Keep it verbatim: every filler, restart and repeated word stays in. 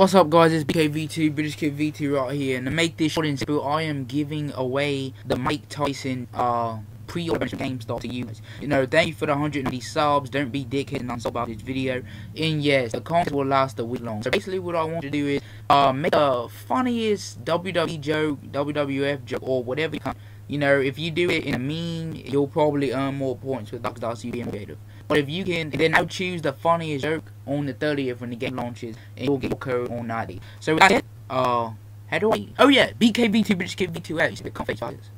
What's up, guys? It's B K B two, BritishKiidV two right here, and to make this short and simple, I am giving away the Mike Tyson uh, pre-order GameStop to you guys. You know, thank you for the one hundred ninety subs. Don't be dickhead and unsub about this video. And yes, the contest will last a week long. So basically, what I want to do is uh, make the funniest W W E joke, W W F joke, or whatever you can. You know, if you do it in a meme, you'll probably earn more points with Doctor C D M Gator. But if you can, then I'll choose the funniest joke on the thirtieth when the game launches, and you'll get your code on ninety. So with that said, uh, how do I? Oh yeah, B K B two BitchKB two X, the config sizes.